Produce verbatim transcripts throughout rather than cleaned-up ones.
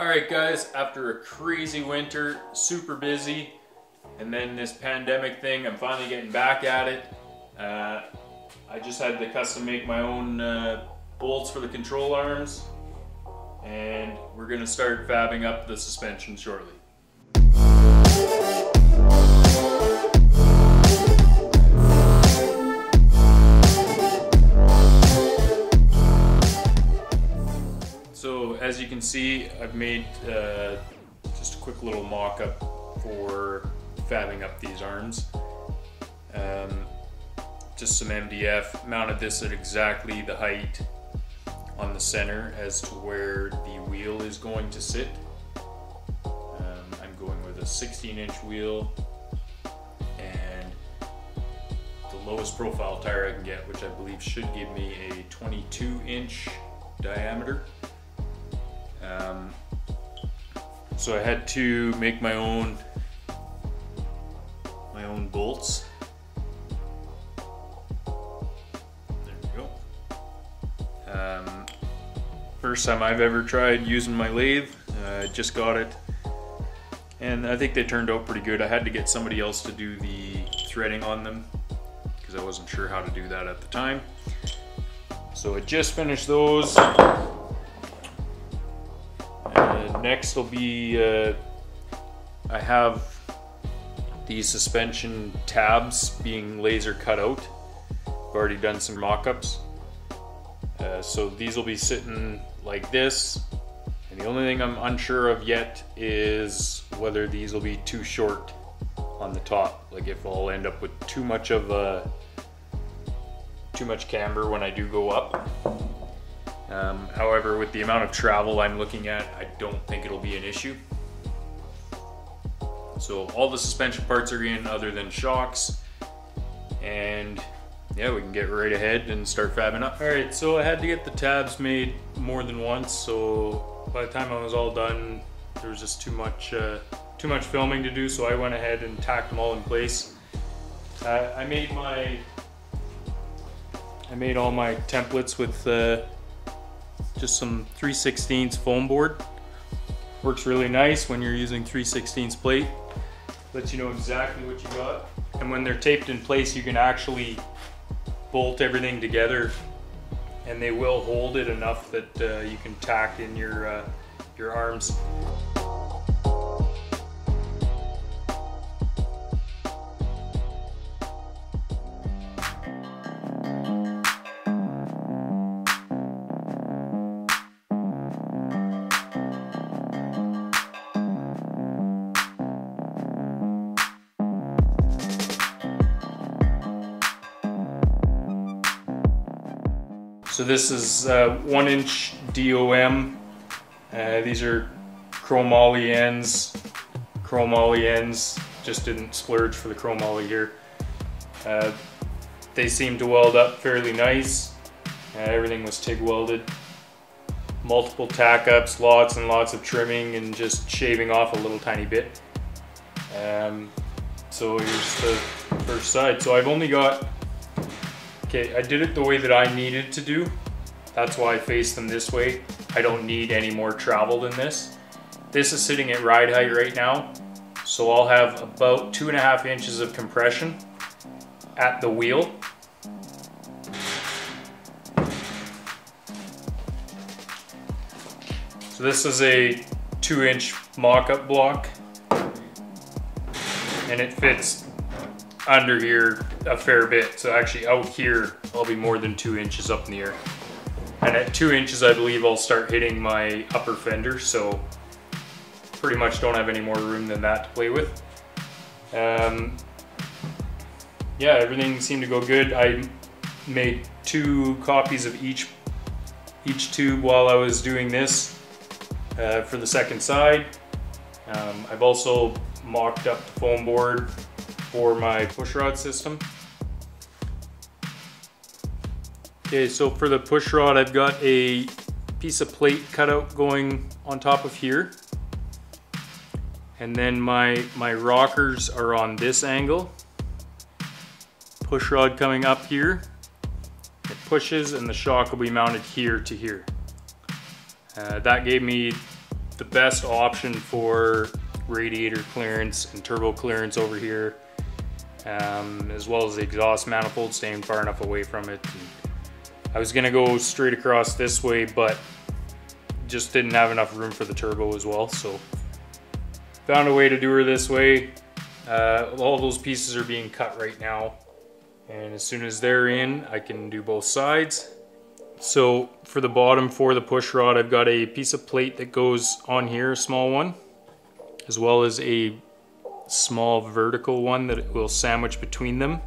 Alright guys, after a crazy winter, super busy, and then this pandemic thing, I'm finally getting back at it. Uh, I just had to custom make my own uh, bolts for the control arms, and we're going to start fabbing up the suspension shortly. So as you can see, I've made uh, just a quick little mock-up for fabbing up these arms. Um, just some M D F, mounted this at exactly the height on the center as to where the wheel is going to sit. Um, I'm going with a sixteen inch wheel and the lowest profile tire I can get, which I believe should give me a twenty-two inch diameter. Um, so I had to make my own my own bolts. There we go. Um, first time I've ever tried using my lathe. I uh, just got it, and I think they turned out pretty good. I had to get somebody else to do the threading on them because I wasn't sure how to do that at the time. So I just finished those. Next will be, uh, I have the suspension tabs being laser cut out. I've already done some mock-ups. Uh, so these will be sitting like this. And the only thing I'm unsure of yet is whether these will be too short on the top. Like if I'll end up with too much of a, too much camber when I do go up. Um, however, with the amount of travel I'm looking at, I don't think it'll be an issue. So all the suspension parts are in other than shocks, and yeah, we can get right ahead and start fabbing up. Alright, so I had to get the tabs made more than once, so by the time I was all done, there was just too much uh, too much filming to do, so I went ahead and tacked them all in place. Uh, I made my I made all my templates with uh, just some three sixteenths foam board. Works really nice when you're using three sixteenths plate. Lets you know exactly what you got. And when they're taped in place, you can actually bolt everything together and they will hold it enough that uh, you can tack in your, uh, your arms. So this is uh, one inch D O M. Uh, these are chromoly ends. Chromoly ends, just didn't splurge for the chromoly here. Uh, they seem to weld up fairly nice. Uh, everything was TIG welded. Multiple tack ups, lots and lots of trimming and just shaving off a little tiny bit. Um, so here's the first side. So I've only got Okay, I did it the way that I needed to do. That's why I faced them this way. I don't need any more travel than this. This is sitting at ride height right now. So I'll have about two and a half inches of compression at the wheel. So this is a two inch mock-up block. And it fits under here a fair bit, so actually out here I'll be more than two inches up in the air, and at two inches I believe I'll start hitting my upper fender, so pretty much don't have any more room than that to play with. Um, yeah, everything seemed to go good. I made two copies of each each tube while I was doing this uh, for the second side. um, I've also mocked up the foam board for my pushrod system. Okay, so for the pushrod, I've got a piece of plate cutout going on top of here. And then my, my rockers are on this angle. Pushrod coming up here. It pushes and the shock will be mounted here to here. Uh, that gave me the best option for radiator clearance and turbo clearance over here, um, as well as the exhaust manifold staying far enough away from it. And I was gonna go straight across this way, but just didn't have enough room for the turbo as well, so found a way to do her this way. Uh, all those pieces are being cut right now, and as soon as they're in, I can do both sides. So for the bottom, for the push rod, I've got a piece of plate that goes on here, a small one, as well as a small vertical one that it will sandwich between them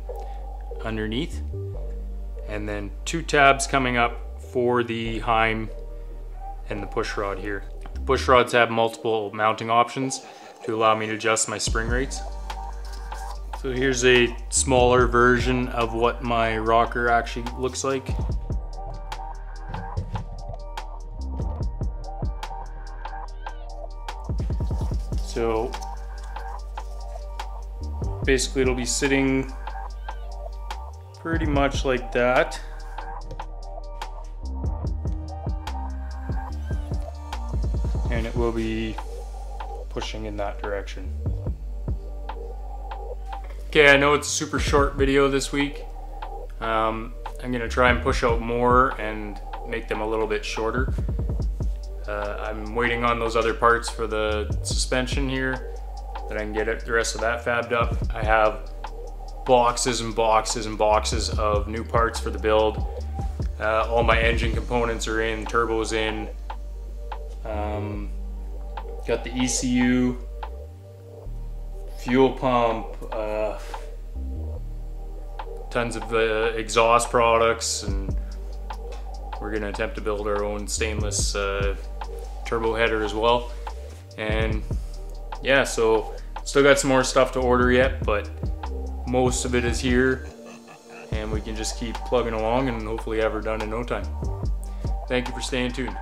underneath, and then two tabs coming up for the Heim and the push rod here. The push rods have multiple mounting options to allow me to adjust my spring rates. So here's a smaller version of what my rocker actually looks like. So basically it'll be sitting pretty much like that. And it will be pushing in that direction. Okay, I know it's a super short video this week. Um, I'm gonna try and push out more and make them a little bit shorter. Uh, I'm waiting on those other parts for the suspension here, that I can get it, the rest of that fabbed up. I have boxes and boxes and boxes of new parts for the build. Uh, all my engine components are in, turbo's in. Um, got the E C U, fuel pump, uh, tons of uh, exhaust products, and we're gonna attempt to build our own stainless uh, turbo header as well. And yeah, so still got some more stuff to order yet, but most of it is here, and we can just keep plugging along and hopefully have her done in no time. Thank you for staying tuned.